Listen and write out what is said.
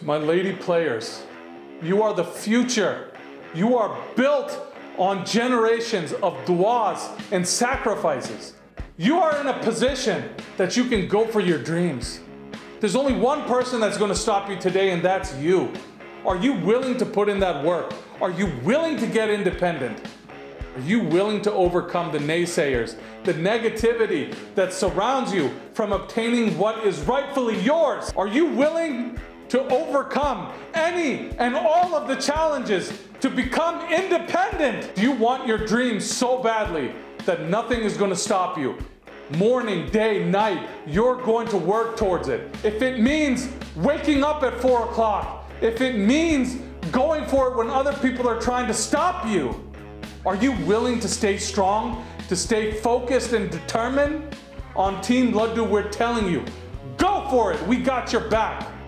To my lady players, you are the future. You are built on generations of duas and sacrifices. You are in a position that you can go for your dreams. There's only one person that's going to stop you today, and that's you. Are you willing to put in that work? Are you willing to get independent? Are you willing to overcome the naysayers, the negativity that surrounds you from obtaining what is rightfully yours? Are you willing to overcome any and all of the challenges to become independent? Do you want your dreams so badly that nothing is going to stop you? Morning, day, night, you're going to work towards it. If it means waking up at 4 o'clock, if it means going for it when other people are trying to stop you, are you willing to stay strong, to stay focused and determined? On Team Ladu, we're telling you, go for it. We got your back.